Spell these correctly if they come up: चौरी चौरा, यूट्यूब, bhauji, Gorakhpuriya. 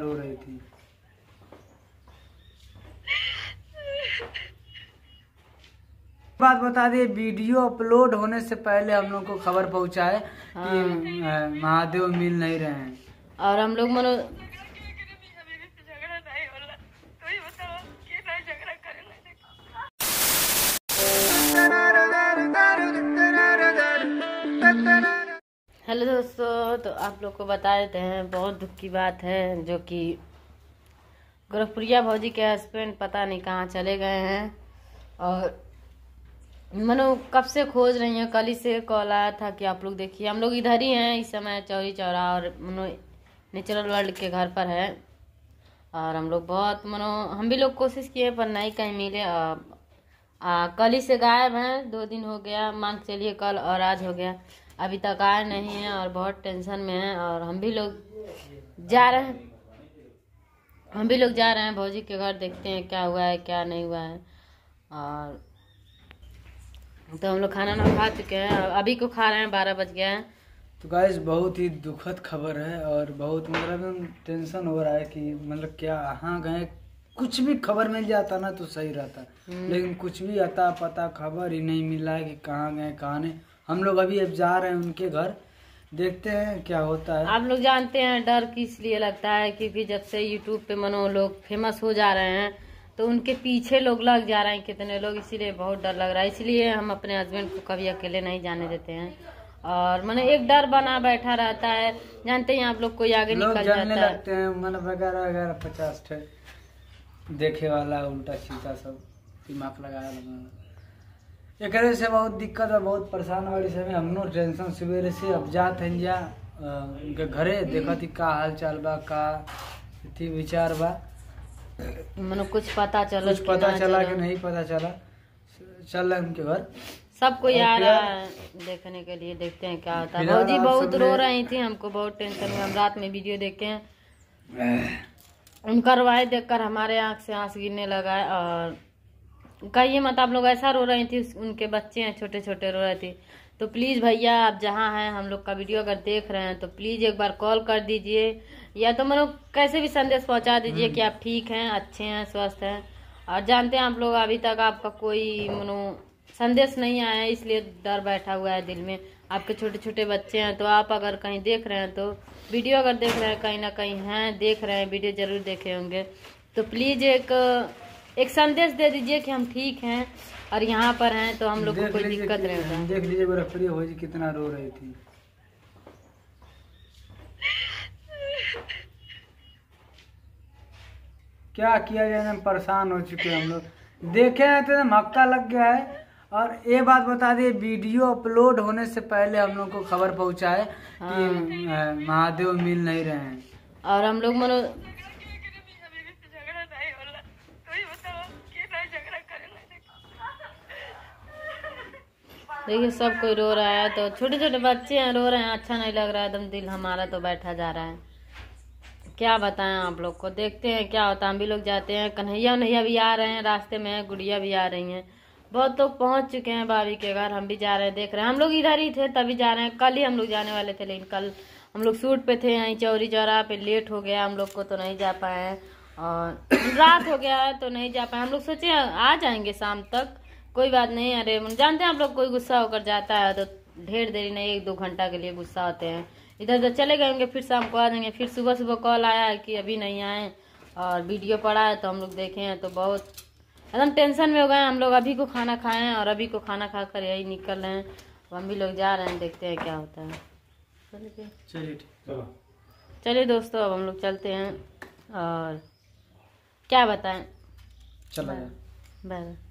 रो रही थी। बात बता दें, वीडियो अपलोड होने से पहले हम लोग को खबर पहुँचा है कि महादेव मिल नहीं रहे हैं और हम लोग मनो हेलो दोस्तों, तो आप लोग को बता देते हैं बहुत दुख की बात है जो कि गोरखपुरिया भौजी के हस्बैंड पता नहीं कहाँ चले गए हैं और मनो कब से खोज रही है। कल ही से कॉल आया था कि आप लोग देखिए, हम लोग इधर ही हैं इस समय चौरी चौरा और मनो नेचुरल वर्ल्ड के घर पर है और हम लोग बहुत मनो हम भी लोग कोशिश किए पर नहीं कहीं मिले। कल ही से गायब हैं, 2 दिन हो गया, मान के चलिए कल और आज हो गया, अभी तक आए नहीं हैं और बहुत टेंशन में हैं और हम भी लोग जा रहे हैं भौजी के घर, देखते हैं क्या हुआ है क्या नहीं हुआ है। और तो हम लोग खाना ना खा चुके हैं और अभी को खा रहे हैं, 12 बज गया है। तो गाइस बहुत ही दुखद खबर है और बहुत मतलब टेंशन हो रहा है कि मतलब क्या हाँ गए, कुछ भी खबर मिल जाता ना तो सही रहता, लेकिन कुछ भी अता पता खबर ही नहीं मिला है कि कहाँ गए कहाँ नहीं। हम लोग अभी जा रहे हैं उनके घर, देखते हैं क्या होता है। आप लोग जानते हैं डर किस लिए लगता है क्योंकि जब से यूट्यूब पे मनो लोग फेमस हो जा रहे हैं तो उनके पीछे लोग लग जा रहे हैं कितने लोग, इसीलिए बहुत डर लग रहा है। इसलिए हम अपने हस्बैंड को कभी अकेले नहीं जाने देते हैं और मैंने एक डर बना बैठा रहता है, जानते हैं आप लोग कोई आगे निकल जाने लगते हैं मन वगैरह वगैरह 50 देखे वाला उल्टा सीधा सब दिमाग लगाया। एक से बहुत दिक्कत और बहुत परेशान वाली समय हम लोग टेंशन सवेरे से। अब जाते हैं जा उनके घरे, देखा थी का हाल चाल बा का थी विचार बा, मनो कुछ पता चला कि नहीं पता चला। चल रहा है उनके घर, सबको आ रहा है देखने के लिए, देखते हैं क्या होता है। भौजी बहुत रो रही थी, हमको बहुत टेंशन में, हम रात में वीडियो देखे हैं, उनका रोवाई देखकर हमारे आँख से आंसू गिरने लगा है। और कहिए मत, आप लोग ऐसा रो रही थी, उनके बच्चे हैं छोटे छोटे रो रहे थे। तो प्लीज़ भैया आप जहाँ हैं हम लोग का वीडियो अगर देख रहे हैं तो प्लीज़ एक बार कॉल कर दीजिए या तो मतलब कैसे भी संदेश पहुँचा दीजिए कि आप ठीक हैं, अच्छे हैं, स्वस्थ हैं। और जानते हैं आप लोग अभी तक आपका कोई मनो संदेश नहीं आया है, इसलिए डर बैठा हुआ है दिल में। आपके छोटे छोटे बच्चे हैं तो आप अगर कहीं देख रहे हैं, तो वीडियो अगर देख रहे हैं कहीं ना कहीं हैं देख रहे हैं, वीडियो ज़रूर देखे होंगे, तो प्लीज़ एक संदेश दे दीजिए कि हम ठीक हैं और यहाँ पर हैं तो हम लोग को कोई दिक्कत नहीं होता। देख लीजिए गोरखपुरिया भौजी कितना रो रही थी। क्या किया जाए, हम परेशान हो चुके हैं, हम लोग देखे हैं तो मक्का लग गया है। और ये बात बता दें, वीडियो अपलोड होने से पहले हम लोग को खबर पहुँचा है कि महादेव मिल नहीं रहे हैं और हम लोग मनो देखिए सब कोई रो रहा है, तो छोटे छोटे बच्चे हैं रो रहे हैं, अच्छा नहीं लग रहा है एकदम, दिल हमारा तो बैठा जा रहा है। क्या बताएं आप लोग को, देखते हैं क्या होता है। हम भी लोग जाते हैं, कन्हैया उन्हैया भी आ रहे हैं रास्ते में, गुड़िया भी आ रही हैं, बहुत लोग पहुंच चुके हैं भाभी के घर। हम भी जा रहे हैं, देख रहे हैं, हम लोग इधर ही थे तभी जा रहे हैं, कल ही हम लोग जाने वाले थे लेकिन कल हम लोग शूट पे थे यहीं चौरी चौरा पे, लेट हो गया हम लोग को तो नहीं जा पाए और रात हो गया तो नहीं जा पाए। हम लोग सोचे आ जाएंगे शाम तक, कोई बात नहीं। अरे जानते हैं आप लोग कोई गुस्सा होकर जाता है तो ढेर देरी नहीं 1-2 घंटा के लिए गुस्सा होते हैं, इधर उधर चले गए होंगे, फिर शाम को आ जाएंगे। फिर सुबह कॉल आया है कि अभी नहीं आए और वीडियो पड़ा है तो हम लोग देखे हैं तो बहुत एकदम टेंशन में हो गए। हम लोग अभी को खाना खाए हैं और अभी को खाना खाकर यही निकल रहे हैं, हम भी लोग जा रहे हैं, देखते हैं क्या होता है। चलिए दोस्तों अब हम लोग चलते हैं और क्या बताएं, बाय।